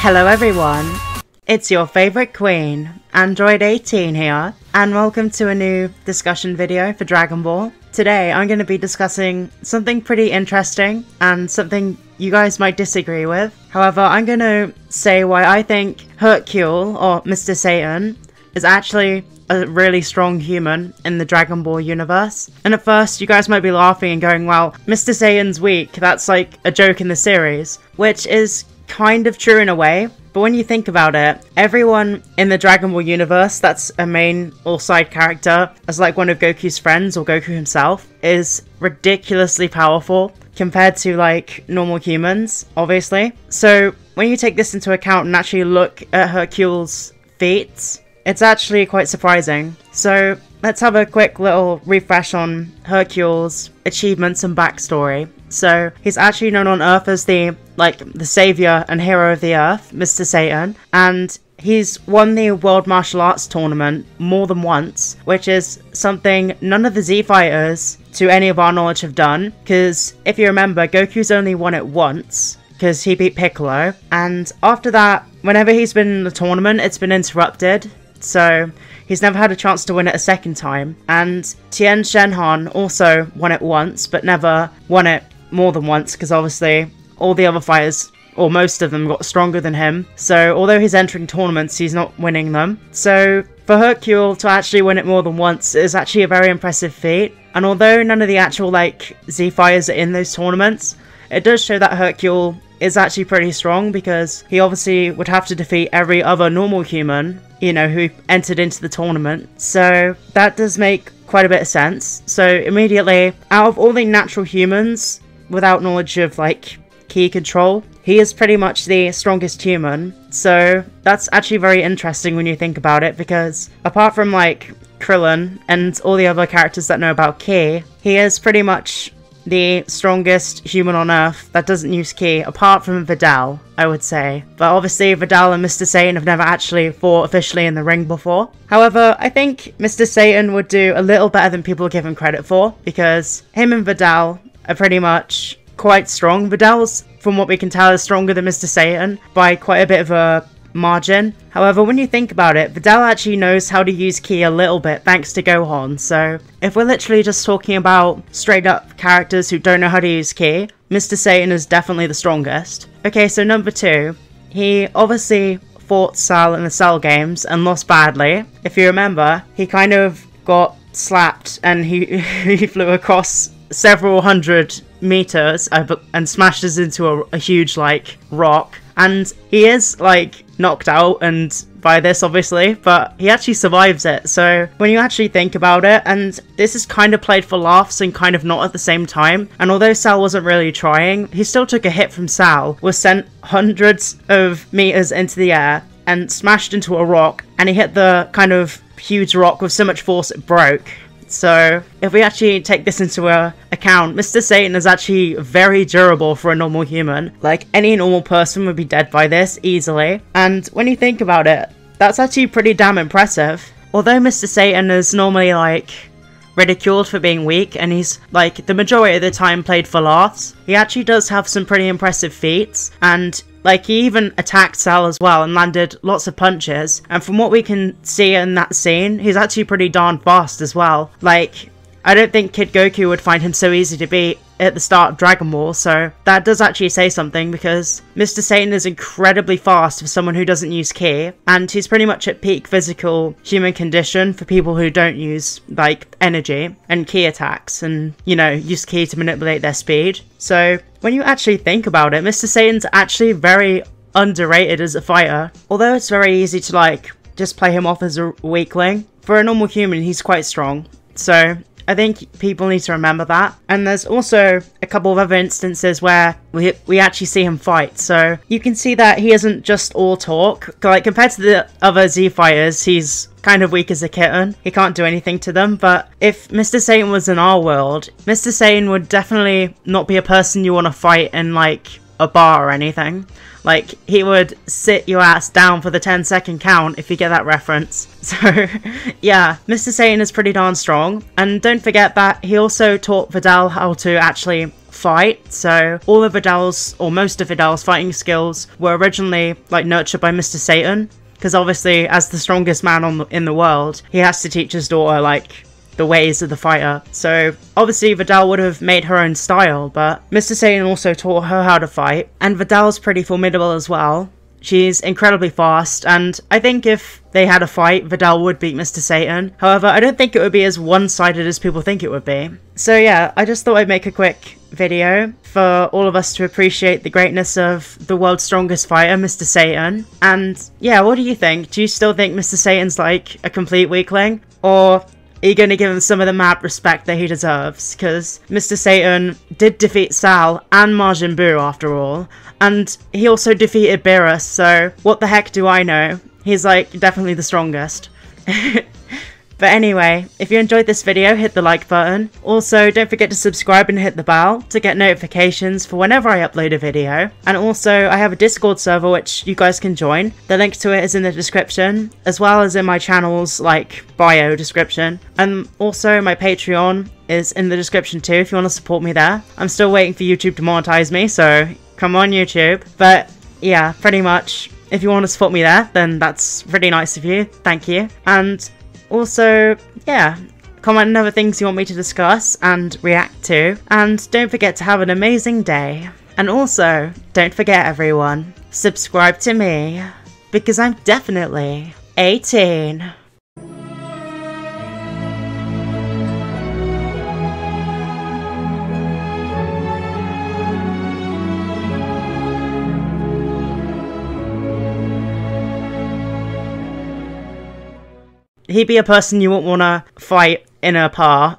Hello everyone, it's your favourite queen, Android 18 here, and welcome to a new discussion video for Dragon Ball. Today I'm going to be discussing something pretty interesting and something you guys might disagree with. However, I'm going to say why I think Hercule, or Mr. Satan, is actually a really strong human in the Dragon Ball universe. And at first, you guys might be laughing and going, well, Mr. Saiyan's weak, that's like a joke in the series, which is kind of true in a way. But when you think about it, everyone in the Dragon Ball universe that's a main or side character, as like one of Goku's friends or Goku himself, is ridiculously powerful compared to like normal humans, obviously. So when you take this into account and actually look at Hercule's feats, it's actually quite surprising. So let's have a quick little refresh on Hercule's achievements and backstory. So he's actually known on Earth as the savior and hero of the Earth, Mr. Satan, and he's won the World Martial Arts Tournament more than once, which is something none of the Z Fighters, to any of our knowledge, have done, because if you remember, Goku's only won it once, because he beat Piccolo, and after that, whenever he's been in the tournament, it's been interrupted, so he's never had a chance to win it a second time. And Tien Shenhan also won it once, but never won it more than once, because obviously all the other fighters, or most of them, got stronger than him. So although he's entering tournaments, he's not winning them. So for Hercule to actually win it more than once is actually a very impressive feat. And although none of the actual Z fighters are in those tournaments, it does show that Hercule is actually pretty strong, because he obviously would have to defeat every other normal human, you know, who entered into the tournament. So that does make quite a bit of sense. So immediately, out of all the natural humans without knowledge of like key control, he is pretty much the strongest human. So that's actually very interesting when you think about it, because apart from like Krillin and all the other characters that know about ki, he is pretty much the strongest human on Earth that doesn't use ki, apart from Videl, I would say. But obviously Videl and Mr. Satan have never actually fought officially in the ring before. However, I think Mr. Satan would do a little better than people give him credit for, because him and Videl are pretty much quite strong. Videl's, from what we can tell, is stronger than Mr. Satan by quite a bit of a margin. However, when you think about it, Videl actually knows how to use ki a little bit thanks to Gohan. So if we're literally just talking about straight up characters who don't know how to use ki, Mr. Satan is definitely the strongest. Okay, so number two, he obviously fought Cell in the Cell games and lost badly. If you remember, he kind of got slapped and he flew across several hundred meters and smashed us into a huge like rock, and he is like knocked out and by this obviously, but he actually survives it. So when you actually think about it, and this is kind of played for laughs and kind of not at the same time, and although Cell wasn't really trying, he still took a hit from Cell, was sent hundreds of meters into the air and smashed into a rock, and he hit the kind of huge rock with so much force it broke. So if we actually take this into account, Mr. Satan is actually very durable for a normal human. Like, any normal person would be dead by this easily. And when you think about it, that's actually pretty damn impressive. Although Mr. Satan is normally like ridiculed for being weak, and he's like the majority of the time played for laughs, he actually does have some pretty impressive feats. And like, he even attacked Cell as well and landed lots of punches. And from what we can see in that scene, he's actually pretty darn fast as well. Like, I don't think Kid Goku would find him so easy to beat at the start of Dragon Ball. So that does actually say something, because Mr. Satan is incredibly fast for someone who doesn't use ki. And he's pretty much at peak physical human condition for people who don't use like energy and ki attacks, and, you know, use ki to manipulate their speed. So when you actually think about it, Mr. Satan's actually very underrated as a fighter. Although it's very easy to like just play him off as a weakling, for a normal human he's quite strong. So I think people need to remember that. And there's also a couple of other instances where we actually see him fight. So you can see that he isn't just all talk. Like, compared to the other Z fighters, he's kind of weak as a kitten. He can't do anything to them. But if Mr. Satan was in our world, Mr. Satan would definitely not be a person you want to fight in like a bar or anything. Like, he would sit your ass down for the 10-second count, if you get that reference. So, yeah, Mr. Satan is pretty darn strong. And don't forget that he also taught Videl how to actually fight, so all of Videl's, or most of Videl's fighting skills were originally, like, nurtured by Mr. Satan. Because obviously, as the strongest man in the world, he has to teach his daughter, like, the ways of the fighter. So obviously Videl would have made her own style, but Mr. Satan also taught her how to fight. And Videl's pretty formidable as well. She's incredibly fast, and I think if they had a fight, Videl would beat Mr. Satan. However, I don't think it would be as one-sided as people think it would be. So yeah, I just thought I'd make a quick video for all of us to appreciate the greatness of the world's strongest fighter, Mr. Satan. And yeah, what do you think? Do you still think Mr. Satan's like a complete weakling? Or are you going to give him some of the mad respect that he deserves? Because Mr. Satan did defeat Cell and Majin Buu after all. And he also defeated Beerus, so what the heck do I know? He's like definitely the strongest. But anyway, if you enjoyed this video, hit the like button. Also, don't forget to subscribe and hit the bell to get notifications for whenever I upload a video. And also, I have a Discord server which you guys can join. The link to it is in the description, as well as in my channel's, like, bio description. And also, my Patreon is in the description too if you want to support me there. I'm still waiting for YouTube to monetize me, so come on YouTube. But yeah, pretty much, if you want to support me there, then that's really nice of you. Thank you. And also, yeah, comment on other things you want me to discuss and react to. And don't forget to have an amazing day. And also, don't forget everyone, subscribe to me, because I'm definitely 18. He'd be a person you wouldn't want to fight in a par.